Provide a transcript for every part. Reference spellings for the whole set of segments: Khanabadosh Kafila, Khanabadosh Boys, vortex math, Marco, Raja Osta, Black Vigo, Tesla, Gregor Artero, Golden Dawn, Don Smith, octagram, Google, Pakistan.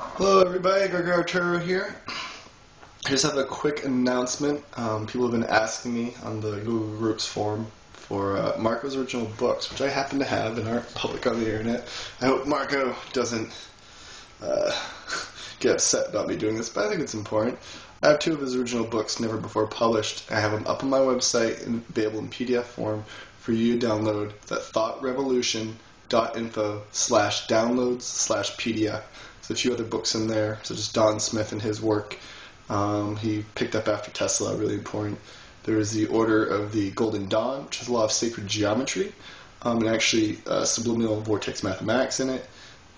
Hello everybody, Gregor Artero here. I just have a quick announcement. People have been asking me on the Google Groups forum for Marco's original books, which I happen to have and aren't public on the internet. I hope Marco doesn't get upset about me doing this, but I think it's important. I have two of his original books, never before published. I have them up on my website and available in PDF form for you to download. That's thoughtrevolution.info/downloads/PDF. A few other books in there, such as Don Smith and his work he picked up after Tesla, really important. There is the Order of the Golden Dawn, which has a lot of sacred geometry and actually subliminal vortex mathematics in it.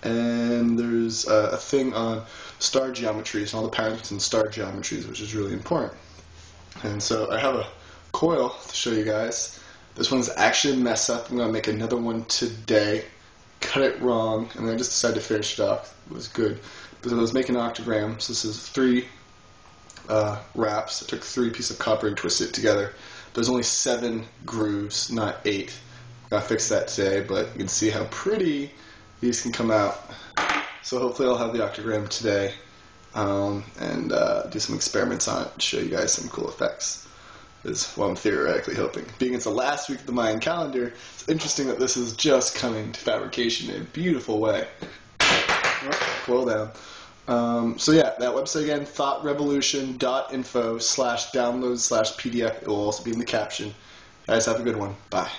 And there's a thing on star geometries and all the patterns in star geometries, which is really important. And so I have a coil to show you guys. This one's actually a mess up. I'm going to make another one today. Cut it wrong, and I just decided to finish it off. It was good. But I was making an octagram, so this is three wraps. I took three pieces of copper and twisted it together. There's only 7 grooves, not 8. I fixed that today, but you can see how pretty these can come out. So hopefully I'll have the octagram today and do some experiments on it to show you guys some cool effects. Is what I'm theoretically hoping. Being it's the last week of the Mayan calendar, it's interesting that this is just coming to fabrication in a beautiful way. Cool down. So yeah, that website again, thoughtrevolution.info/downloads/PDF. It will also be in the caption. Guys, have a good one. Bye.